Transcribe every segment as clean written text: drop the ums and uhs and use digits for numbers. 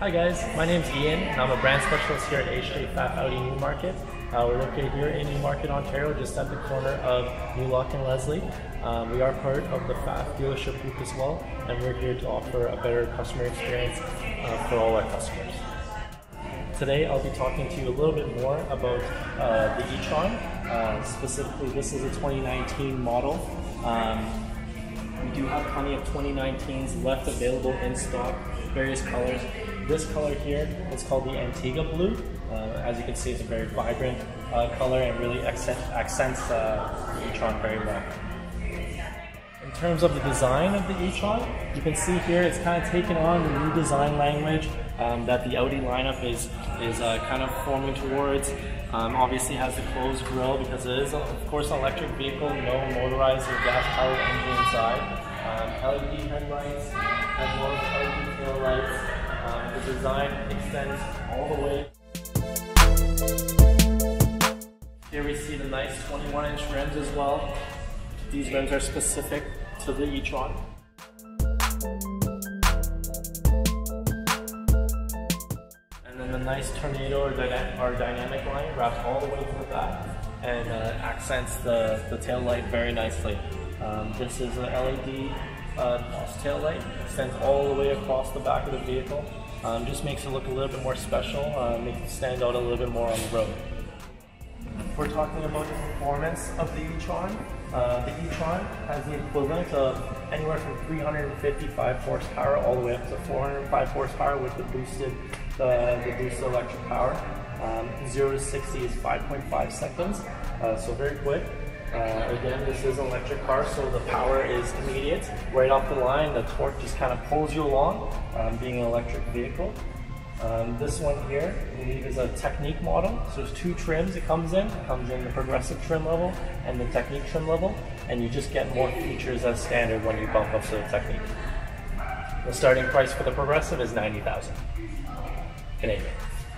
Hi guys, my name's Ian and I'm a brand specialist here at H.J. Pfaff Audi Newmarket. We're located here in Newmarket, Ontario, just at the corner of Newlock and Leslie. We are part of the Pfaff dealership group as well, and we're here to offer a better customer experience for all our customers. Today I'll be talking to you a little bit more about the e-tron. Specifically, this is a 2019 model. We do have plenty of 2019s left available in stock, various colors. This color here is called the Antigua Blue. As you can see, it's a very vibrant color and really accents the e-tron very well. In terms of the design of the e-tron, you can see here it's kind of taken on the new design language that the Audi lineup is kind of forming towards. Obviously has the closed grille because it is, of course, an electric vehicle, no motorized or gas-powered engine inside. LED headlights, as well as LED tail lights. The design extends all the way. Here we see the nice 21-inch rims as well. These rims are specific to the e-tron. And then the nice Tornado or Dynamic line wraps all the way to the back and accents the tail light very nicely. This is an LED tail light, extends all the way across the back of the vehicle. Just makes it look a little bit more special, makes it stand out a little bit more on the road. We're talking about the performance of the e-tron. The e-tron has the equivalent of anywhere from 355 horsepower all the way up to 405 horsepower with the boosted electric power. 0 to 60 is 5.5 seconds, so very quick. Again, this is an electric car, so the power is immediate. Right off the line, the torque just kind of pulls you along, being an electric vehicle. This one here, I believe, is a Technique model. So there's two trims it comes in. It comes in the Progressive trim level and the Technique trim level, and you just get more features as standard when you bump up to the Technique. The starting price for the Progressive is $90,000 Canadian.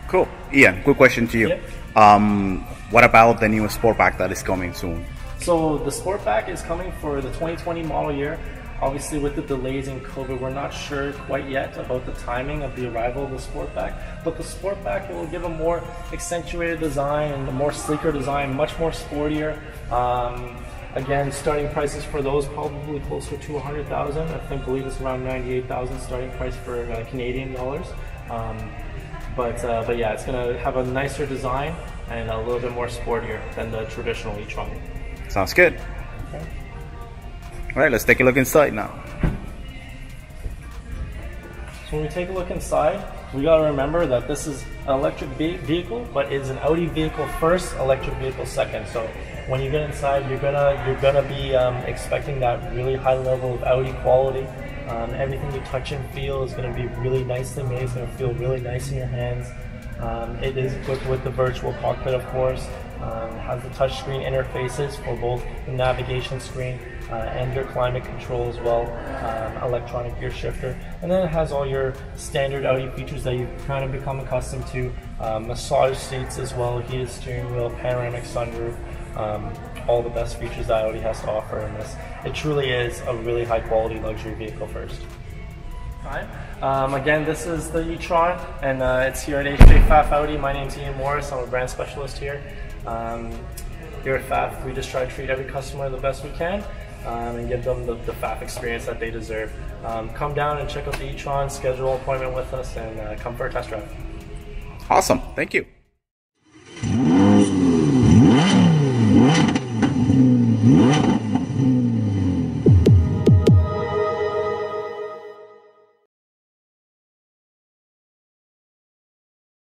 Cool. Ian, good question to you. Yep. What about the new Sportback that is coming soon? So the Sportback is coming for the 2020 model year. Obviously, with the delays in COVID, we're not sure quite yet about the timing of the arrival of the Sportback. But the Sportback, it will give a more accentuated design and a more sleeker design, much more sportier. Again, starting prices for those probably closer to $100,000. I believe it's around $98,000 starting price for Canadian dollars. But yeah, it's going to have a nicer design and a little bit more sportier than the traditional e-tron. Sounds good. Okay. All right, let's take a look inside now. So when we take a look inside, we got to remember that this is an electric vehicle, but it's an Audi vehicle first, electric vehicle second. So when you get inside, you're gonna be expecting that really high level of Audi quality. Everything you touch and feel is going to be really nicely made. It's going to feel really nice in your hands. It is equipped with the virtual cockpit, of course. Has the touchscreen interfaces for both the navigation screen and your climate control as well, electronic gear shifter. And then it has all your standard Audi features that you've kind of become accustomed to. Massage seats as well, heated steering wheel, panoramic sunroof. All the best features that Audi has to offer in this. It truly is a really high quality luxury vehicle first. Again, this is the e-tron, and it's here at H.J. Pfaff Audi. My name's Ian Morris, I'm a brand specialist here. Here at Pfaff, we just try to treat every customer the best we can and give them the Pfaff experience that they deserve. Come down and check out the e-tron, schedule an appointment with us, and come for a test drive. Awesome, thank you.